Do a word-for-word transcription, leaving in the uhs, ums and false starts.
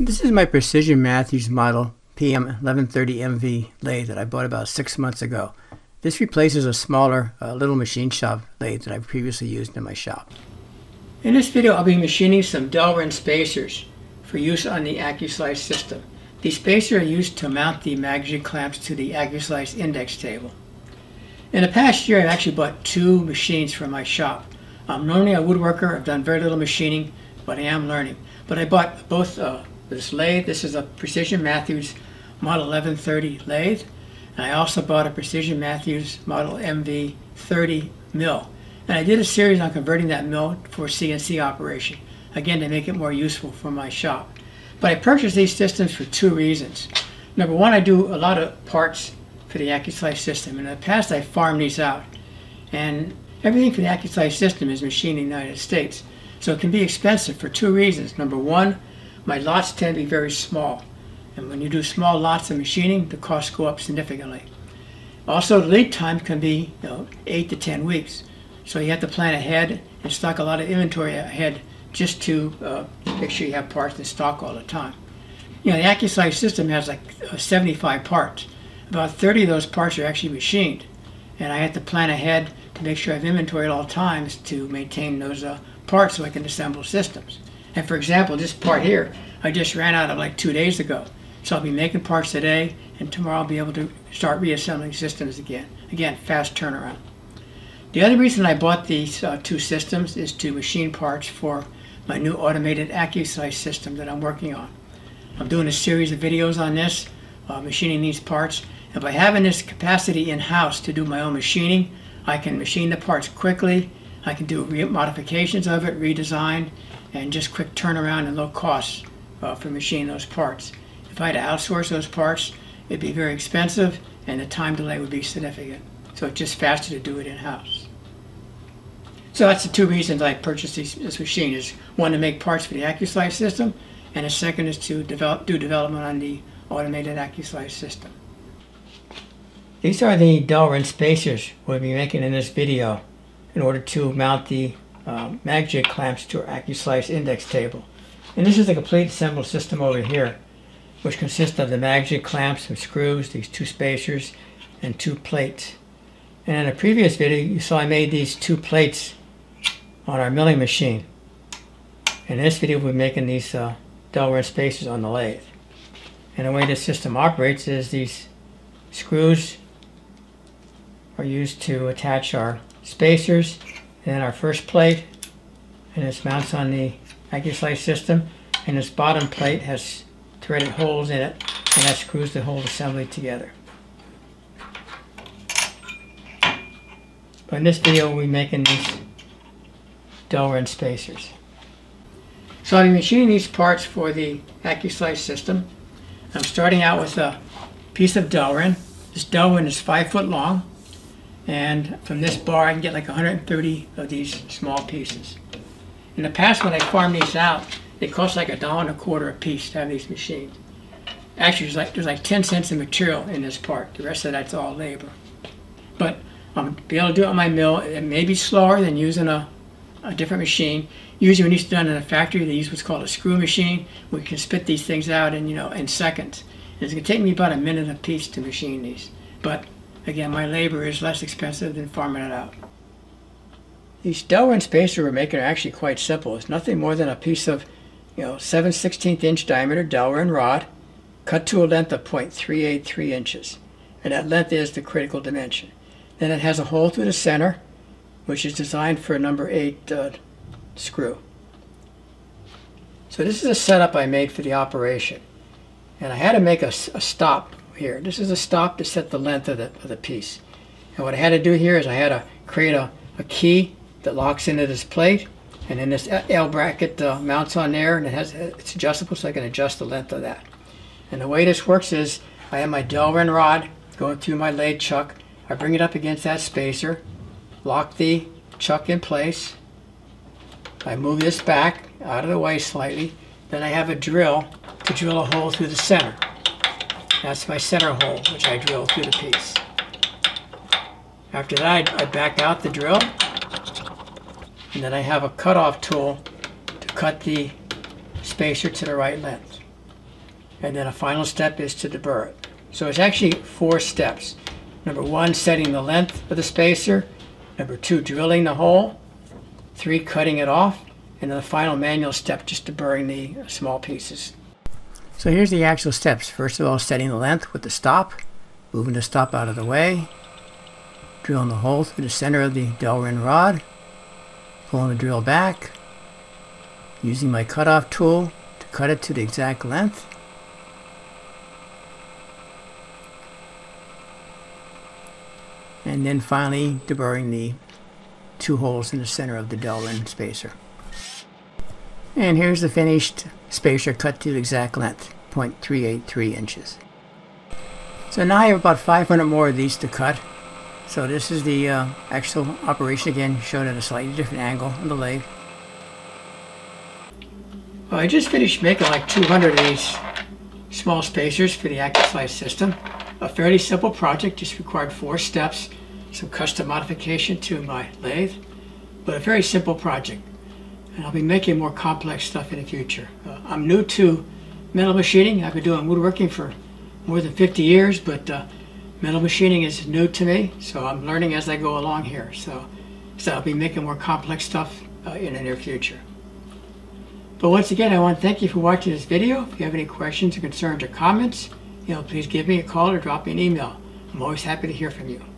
This is my Precision Matthews model P M eleven thirty M V lathe that I bought about six months ago. This replaces a smaller uh, little machine shop lathe that I previously used in my shop. In this video, I'll be machining some Delrin spacers for use on the Accu-Slice system. These spacers are used to mount the MagJig clamps to the Accu-Slice index table. In the past year, I've actually bought two machines for my shop. I'm normally a woodworker. I've done very little machining, but I am learning. But I bought both uh, this lathe. This is a Precision Matthews Model eleven thirty lathe. And I also bought a Precision Matthews Model M V thirty mill. And I did a series on converting that mill for C N C operation, again, to make it more useful for my shop. But I purchased these systems for two reasons. Number one, I do a lot of parts for the Accu-Slice system. In the past, I farmed these out, and everything for the Accu-Slice system is machined in the United States, so it can be expensive for two reasons. Number one, my lots tend to be very small, and when you do small lots of machining, the costs go up significantly. Also, the lead time can be, you know, eight to ten weeks, so you have to plan ahead and stock a lot of inventory ahead just to uh, make sure you have parts in stock all the time. You know, the Accu-Slice system has like seventy-five parts. About thirty of those parts are actually machined, and I have to plan ahead to make sure I have inventory at all times to maintain those uh, parts so I can assemble systems. And for example, this part here, I just ran out of like two days ago. So I'll be making parts today, and tomorrow I'll be able to start reassembling systems again. Again, fast turnaround. The other reason I bought these uh, two systems is to machine parts for my new automated Accu-Slice system that I'm working on. I'm doing a series of videos on this, uh, machining these parts. And by having this capacity in-house to do my own machining, I can machine the parts quickly, I can do modifications of it, redesign, and just quick turnaround and low costs uh, for machining those parts. If I had to outsource those parts, it'd be very expensive and the time delay would be significant. So it's just faster to do it in-house. So that's the two reasons I purchased these, this machine, is one, to make parts for the Accu-Slice system, and the second is to develop, do development on the automated Accu-Slice system. These are the Delrin spacers we'll be making in this video in order to mount the um, MagJig clamps to our Accu-Slice index table. And this is the complete assembled system over here, which consists of the MagJig clamps, some screws, these two spacers, and two plates. And in a previous video, you saw I made these two plates on our milling machine. In this video, we're making these uh, Delrin spacers on the lathe. And the way this system operates is these screws are used to attach our spacers, and then our first plate, and this mounts on the Accu-Slice system, and this bottom plate has threaded holes in it, and that screws the whole assembly together. But in this video, we'll be making these Delrin spacers. So I'll be machining these parts for the Accu-Slice system. I'm starting out with a piece of Delrin. This Delrin is five foot long, and from this bar I can get like one hundred thirty of these small pieces. In the past, when I farmed these out, they cost like a dollar and a quarter a piece to have these machines. Actually, there's like, there's like ten cents of material in this part. The rest of that's all labor. But I'm um, be able to do it on my mill. It may be slower than using a, a different machine. Usually when it's done in a factory, they use what's called a screw machine. We can spit these things out in, you know, in seconds. And it's going to take me about a minute a piece to machine these. But again, my labor is less expensive than farming it out. These Delrin spacers we're making are actually quite simple. It's nothing more than a piece of, you know, seven sixteenths inch diameter Delrin rod cut to a length of point three eight three inches. And that length is the critical dimension. Then it has a hole through the center, which is designed for a number eight uh, screw. So this is a setup I made for the operation. And I had to make a, a stop here. This is a stop to set the length of the, of the piece. And what I had to do here is I had to create a, a key that locks into this plate, and then this L bracket uh, mounts on there, and it has, it's adjustable, so I can adjust the length of that. And the way this works is I have my Delrin rod going through my lathe chuck. I bring it up against that spacer, lock the chuck in place. I move this back out of the way slightly. Then I have a drill to drill a hole through the center. That's my center hole, which I drill through the piece. After that, I, I back out the drill, and then I have a cutoff tool to cut the spacer to the right length. and then a final step is to deburr it. So it's actually four steps. Number one, setting the length of the spacer. Number two, drilling the hole. Three, cutting it off. And then the final manual step, just deburring the small pieces. So here's the actual steps. First of all, setting the length with the stop, moving the stop out of the way, drilling the hole through the center of the Delrin rod, pulling the drill back, using my cutoff tool to cut it to the exact length, and then finally deburring the two holes in the center of the Delrin spacer. And here's the finished spacer cut to the exact length, zero point three eight three inches. So now I have about five hundred more of these to cut. So this is the uh, actual operation again, shown at a slightly different angle on the lathe. Well, I just finished making like two hundred of these small spacers for the Accu-Slice system. A fairly simple project, just required four steps, some custom modification to my lathe, but a very simple project. And I'll be making more complex stuff in the future. Uh, I'm new to metal machining. I've been doing woodworking for more than fifty years, but uh, metal machining is new to me, so I'm learning as I go along here. So, so I'll be making more complex stuff uh, in the near future. But once again, I want to thank you for watching this video. If you have any questions or concerns or comments, you know, please give me a call or drop me an email. I'm always happy to hear from you.